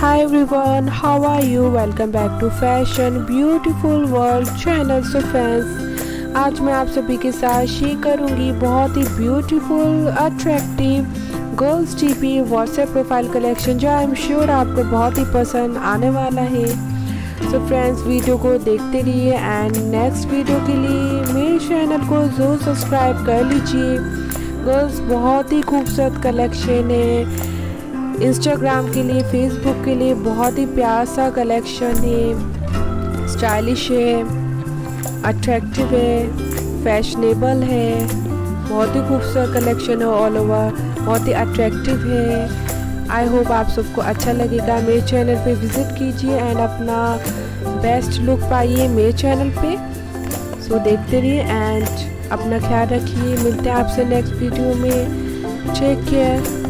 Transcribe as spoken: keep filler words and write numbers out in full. Hi everyone, how are you? Welcome back to Fashion Beautiful World channel. So friends, आज मैं आप सभी के साथ शेयर करूंगी बहुत ही beautiful attractive girls TP WhatsApp profile collection जो आई एम श्योर आपको बहुत ही पसंद आने वाला है। सो फ्रेंड्स, वीडियो को देखते रहिए एंड नेक्स्ट वीडियो के लिए मेरे चैनल को ज़रूर सब्सक्राइब कर लीजिए। गर्ल्स बहुत ही खूबसूरत कलेक्शन है, इंस्टाग्राम के लिए फेसबुक के लिए बहुत ही प्यारा कलेक्शन है, स्टाइलिश है, अट्रैक्टिव है, फैशनेबल है, बहुत ही खूबसूरत कलेक्शन है, ऑल ओवर बहुत ही अट्रैक्टिव है। आई होप आप सबको अच्छा लगेगा। मेरे चैनल पे विज़िट कीजिए एंड अपना बेस्ट लुक पाइए मेरे चैनल पे। सो so, देखते रहिए एंड अपना ख्याल रखिए। मिलते हैं आपसे नेक्स्ट वीडियो में। Take care.